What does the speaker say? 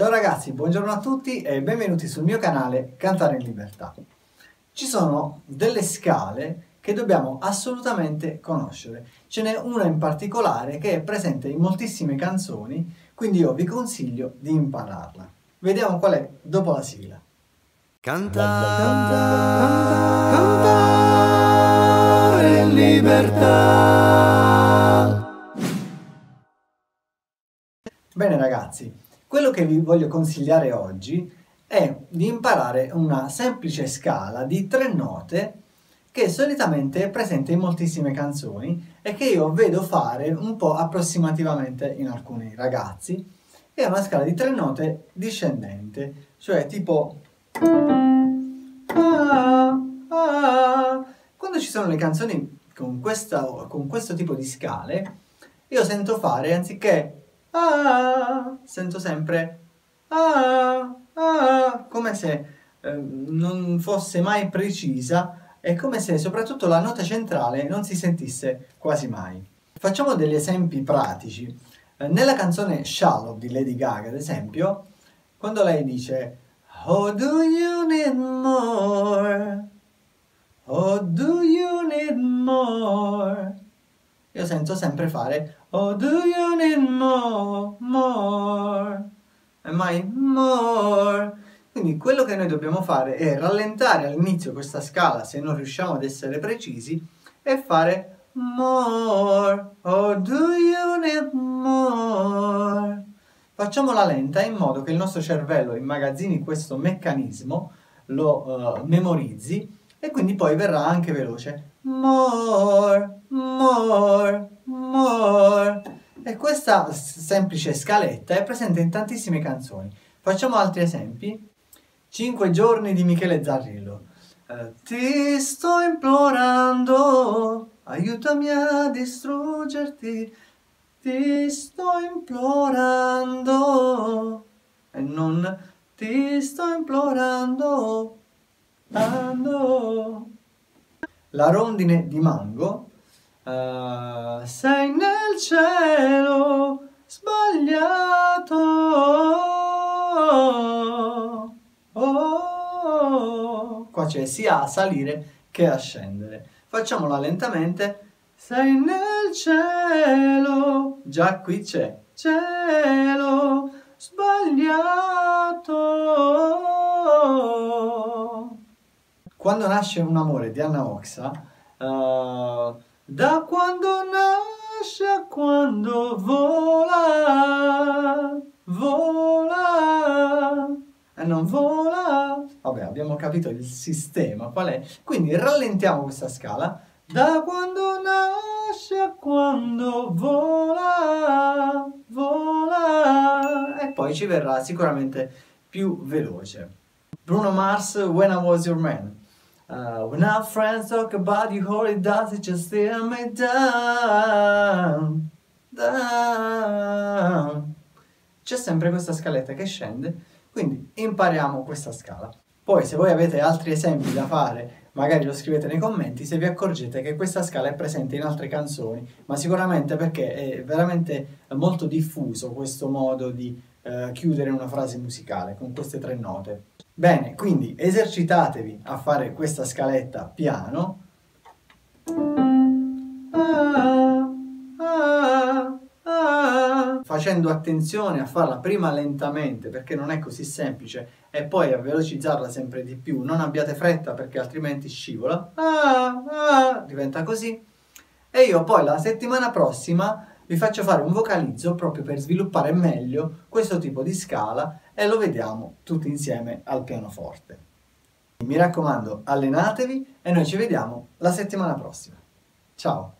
Ciao ragazzi, buongiorno a tutti e benvenuti sul mio canale Cantare in Libertà. Ci sono delle scale che dobbiamo assolutamente conoscere. Ce n'è una in particolare che è presente in moltissime canzoni, quindi io vi consiglio di impararla. Vediamo qual è dopo la sigla. Cantare in libertà. Bene ragazzi, quello che vi voglio consigliare oggi è di imparare una semplice scala di 3 note che solitamente è presente in moltissime canzoni e che io vedo fare un po' approssimativamente in alcuni ragazzi. È una scala di 3 note discendente, cioè tipo quando ci sono le canzoni con questo tipo di scale, io sento fare, anziché sento sempre come se non fosse mai precisa, e come se soprattutto la nota centrale non si sentisse quasi mai. Facciamo degli esempi pratici. Nella canzone Shallow di Lady Gaga, ad esempio, quando lei dice "Oh, do you need more? Oh, do you need more?", io sento sempre fare "Oh, do you need more, more? Am I more?". Quindi quello che noi dobbiamo fare è rallentare all'inizio questa scala, se non riusciamo ad essere precisi, e fare more. Oh, do you need more? Facciamola lenta in modo che il nostro cervello immagazzini questo meccanismo, lo memorizzi, e quindi poi verrà anche veloce. More, more, more. E questa semplice scaletta è presente in tantissime canzoni. Facciamo altri esempi. 5 giorni di Michele Zarrillo. Ti sto implorando, aiutami a distruggerti. Ti sto implorando, e non ti sto implorando. La rondine di Mango. Sei nel cielo sbagliato. Qua c'è sia a salire che a scendere. Facciamola lentamente. Sei nel cielo, già qui c'è cielo sbagliato. Quando nasce un amore di Anna Oxa. Da quando nasce a quando vola, vola e non vola. Vabbè, abbiamo capito il sistema qual è, quindi rallentiamo questa scala. Da quando nasce a quando vola, vola, e poi ci verrà sicuramente più veloce. Bruno Mars, When I Was Your Man. When our friends talk about you, all it does is just tear me down, down. C'è sempre questa scaletta che scende, quindi impariamo questa scala. Poi se voi avete altri esempi da fare, magari lo scrivete nei commenti se vi accorgete che questa scala è presente in altre canzoni, ma sicuramente perché è veramente molto diffuso questo modo di chiudere una frase musicale con queste 3 note. Bene, quindi esercitatevi a fare questa scaletta piano. Facendo attenzione a farla prima lentamente, perché non è così semplice, e poi a velocizzarla sempre di più. Non abbiate fretta, perché altrimenti scivola. Diventa così. E io poi la settimana prossima vi faccio fare un vocalizzo proprio per sviluppare meglio questo tipo di scala, e lo vediamo tutti insieme al pianoforte. Mi raccomando, allenatevi, e noi ci vediamo la settimana prossima. Ciao!